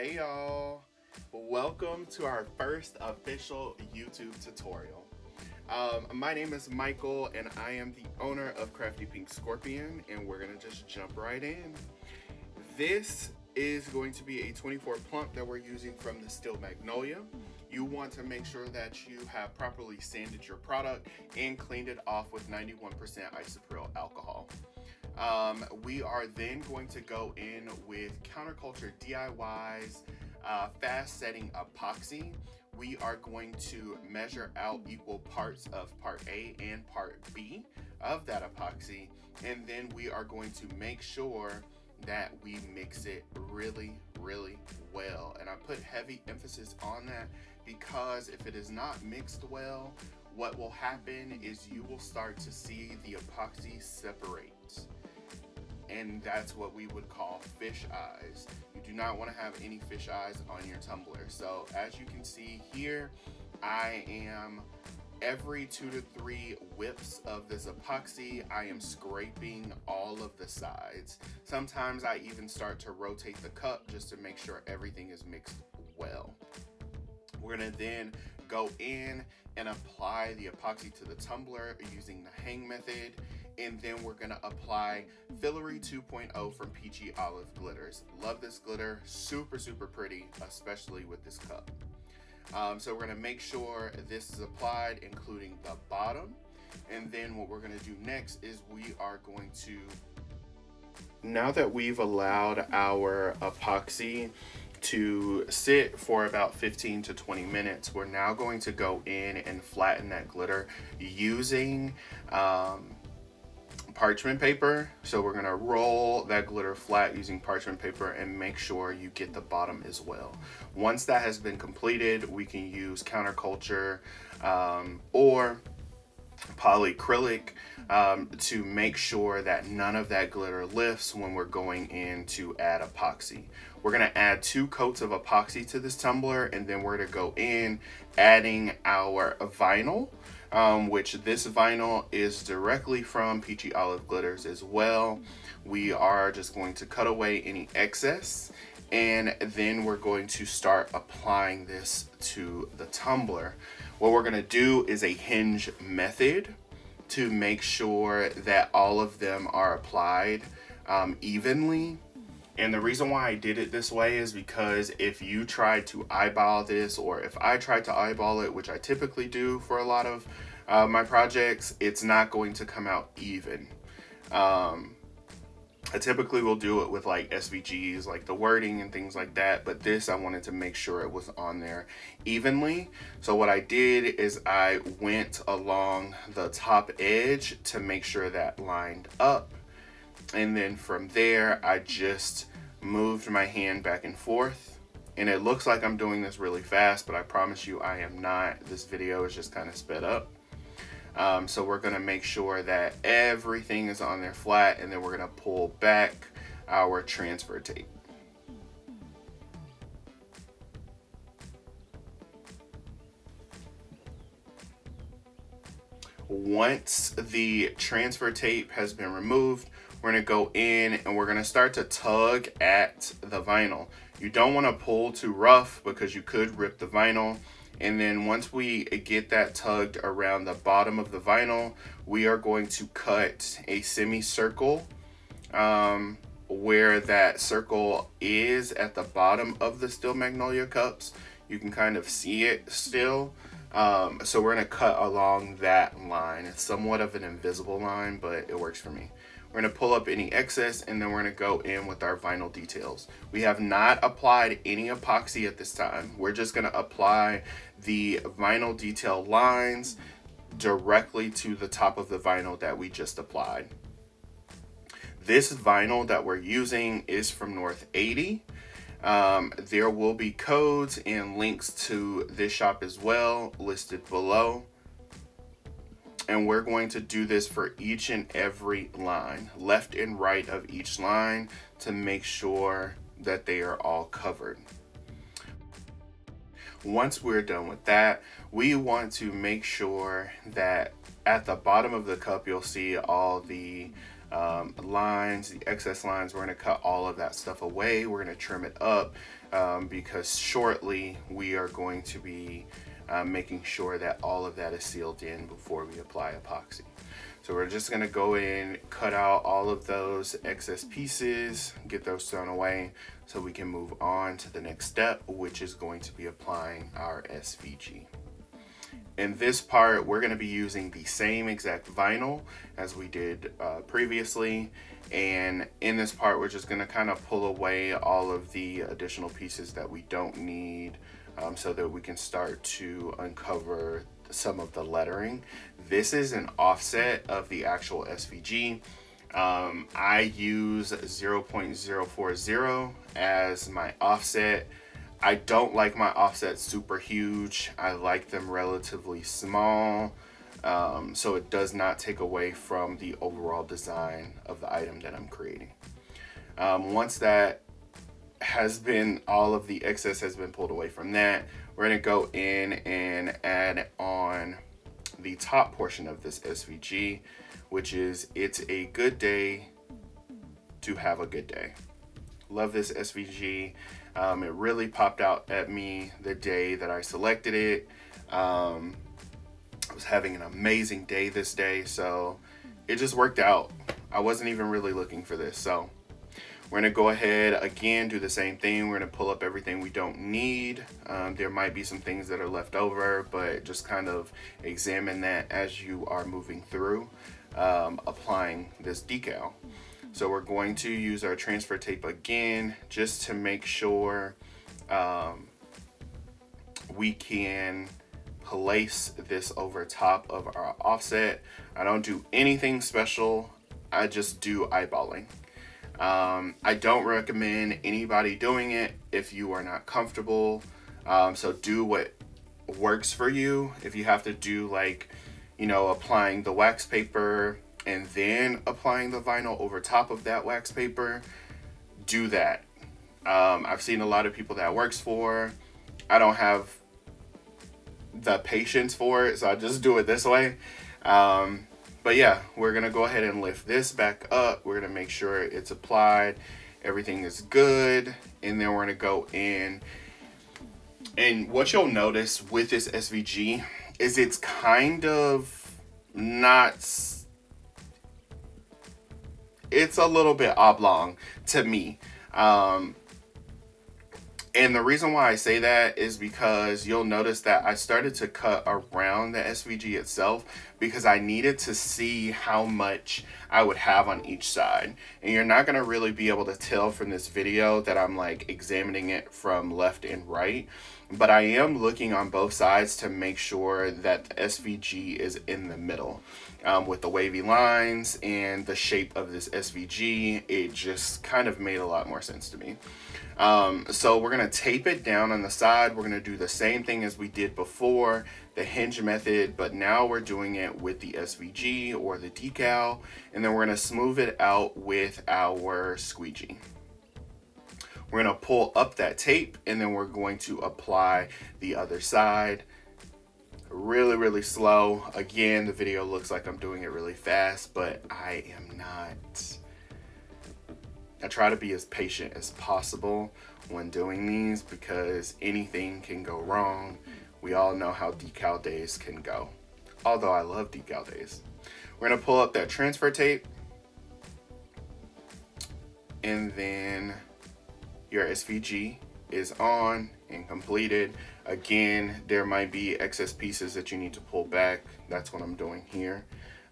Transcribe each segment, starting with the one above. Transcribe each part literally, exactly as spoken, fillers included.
Hey y'all, welcome to our first official YouTube tutorial. Um, my name is Mychal and I am the owner of Crafty Pynk Scorpion, and we're gonna just jump right in. This is going to be a twenty-four plump that we're using from the Steel Magnolia. You want to make sure that you have properly sanded your product and cleaned it off with ninety-one percent isopropyl alcohol. Um, we are then going to go in with Counterculture D I Ys, uh, fast setting epoxy. We are going to measure out equal parts of part A and part B of that epoxy, and then we are going to make sure that we mix it really, really well. And I put heavy emphasis on that because if it is not mixed well, what will happen is you will start to see the epoxy separate. And that's what we would call fish eyes. You do not want to have any fish eyes on your tumbler. So as you can see here, I am every two to three whips of this epoxy, I am scraping all of the sides. Sometimes I even start to rotate the cup just to make sure everything is mixed well. We're gonna then go in and apply the epoxy to the tumbler using the hang method. And then we're gonna apply Fillory two point oh from Peachy Olive Glitters. Love this glitter, super, super pretty, especially with this cup. Um, so we're gonna make sure this is applied, including the bottom. And then what we're gonna do next is we are going to, now that we've allowed our epoxy to sit for about fifteen to twenty minutes, we're now going to go in and flatten that glitter using um, parchment paper. So we're gonna roll that glitter flat using parchment paper and make sure you get the bottom as well. Once that has been completed, we can use Counterculture um, or Polycrylic um, to make sure that none of that glitter lifts when we're going in to add epoxy. We're gonna add two coats of epoxy to this tumbler, and then we're gonna go in adding our vinyl, um, which this vinyl is directly from Peachy Olive Glitters as well. We are just going to cut away any excess, and then we're going to start applying this to the tumbler. What we're gonna do is a hinge method to make sure that all of them are applied um, evenly. And the reason why I did it this way is because if you try to eyeball this, or if I try to eyeball it, which I typically do for a lot of uh, my projects, it's not going to come out even. Um, I typically will do it with like S V Gs, like the wording and things like that, but this I wanted to make sure it was on there evenly. So what I did is I went along the top edge to make sure that lined up. And then from there, I just moved my hand back and forth. And it looks like I'm doing this really fast, but I promise you I am not. This video is just kind of sped up. Um, so we're gonna make sure that everything is on there flat, and then we're gonna pull back our transfer tape. Once the transfer tape has been removed, we're gonna go in and we're gonna start to tug at the vinyl. You don't wanna pull too rough because you could rip the vinyl. And then once we get that tugged around the bottom of the vinyl, we are going to cut a semicircle um, where that circle is at the bottom of the Steel Magnolia cups. You can kind of see it still. Um, so we're gonna cut along that line. It's somewhat of an invisible line, but it works for me. We're gonna pull up any excess, and then we're gonna go in with our vinyl details. We have not applied any epoxy at this time. We're just gonna apply the vinyl detail lines directly to the top of the vinyl that we just applied. This vinyl that we're using is from North eighty. Um, there will be codes and links to this shop as well listed below. And we're going to do this for each and every line, left and right of each line, to make sure that they are all covered. Once we're done with that, we want to make sure that at the bottom of the cup, you'll see all the um, lines, the excess lines. We're going to cut all of that stuff away. We're going to trim it up um, because shortly we are going to be uh, making sure that all of that is sealed in before we apply epoxy. So we're just going to go in, cut out all of those excess pieces, get those thrown away so we can move on to the next step, which is going to be applying our S V G. In this part, we're going to be using the same exact vinyl as we did uh, previously. And in this part, we're just going to kind of pull away all of the additional pieces that we don't need um, so that we can start to uncover some of the lettering. This is an offset of the actual S V G. Um, I use zero point zero four zero as my offset. I don't like my offsets super huge. I like them relatively small, um, so it does not take away from the overall design of the item that I'm creating. Um, once that has been, all of the excess has been pulled away from that, we're gonna go in and add on the top portion of this S V G, which is "It's a good day to have a good day." Love this S V G. Um, it really popped out at me the day that I selected it. Um, I was having an amazing day this day, so it just worked out. I wasn't even really looking for this. So we're gonna go ahead again, do the same thing. We're gonna pull up everything we don't need. Um, there might be some things that are left over, but just kind of examine that as you are moving through um, applying this decal. So we're going to use our transfer tape again, just to make sure um, we can place this over top of our offset. I don't do anything special. I just do eyeballing. Um, I don't recommend anybody doing it if you are not comfortable. Um, so do what works for you. If you have to do, like, you know, applying the wax paper and then applying the vinyl over top of that wax paper, do that. Um, I've seen a lot of people that works for. I don't have the patience for it, so I just do it this way. Um, but yeah, we're gonna go ahead and lift this back up. We're gonna make sure it's applied, everything is good, and then we're gonna go in. And what you'll notice with this S V G is it's kind of not, it's a little bit oblong to me. Um, and the reason why I say that is because you'll notice that I started to cut around the S V G itself because I needed to see how much I would have on each side. And you're not gonna really be able to tell from this video that I'm like examining it from left and right, but I am looking on both sides to make sure that the S V G is in the middle. Um, with the wavy lines and the shape of this S V G, it just kind of made a lot more sense to me. Um, so we're gonna tape it down on the side. We're gonna do the same thing as we did before, the hinge method, but now we're doing it with the S V G or the decal, and then we're gonna smooth it out with our squeegee. We're gonna pull up that tape, and then we're going to apply the other side. Really, really slow. Again, the video looks like I'm doing it really fast, but I am not. I try to be as patient as possible when doing these because anything can go wrong. We all know how decal days can go, although I love decal days. We're gonna pull up that transfer tape, and then your S V G is on and completed. Again, there might be excess pieces that you need to pull back. That's what I'm doing here.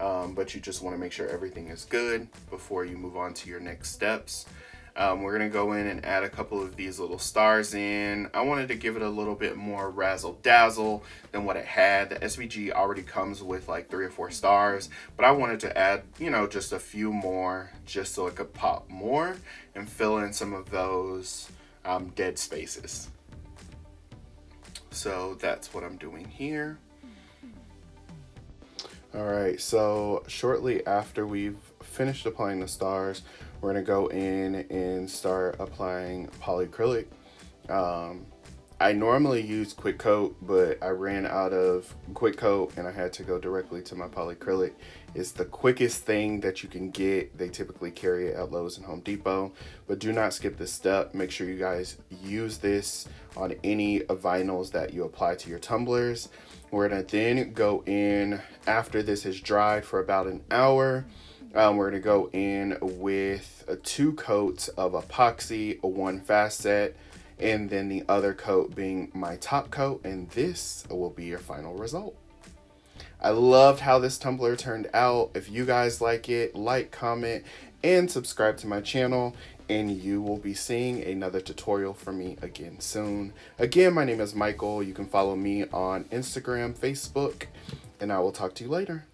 Um, but you just wanna make sure everything is good before you move on to your next steps. Um, we're gonna go in and add a couple of these little stars in. I wanted to give it a little bit more razzle dazzle than what it had. The S V G already comes with like three or four stars, but I wanted to add, you know, just a few more just so it could pop more and fill in some of those um, dead spaces. So that's what I'm doing here. All right, so shortly after we've finished applying the stars, we're gonna go in and start applying polycrylic. Um, I normally use Quick Coat, but I ran out of Quick Coat and I had to go directly to my Polycrylic. It's the quickest thing that you can get. They typically carry it at Lowes and Home Depot, but do not skip this step. Make sure you guys use this on any vinyls that you apply to your tumblers. We're gonna then go in, after this is dried for about an hour, um, we're gonna go in with two coats of epoxy, one fast set, and then the other coat being my top coat, and this will be your final result. I loved how this tumbler turned out. If you guys like it, like, comment, and subscribe to my channel, and you will be seeing another tutorial from me again soon. Again, my name is Mychal. You can follow me on Instagram, Facebook, and I will talk to you later.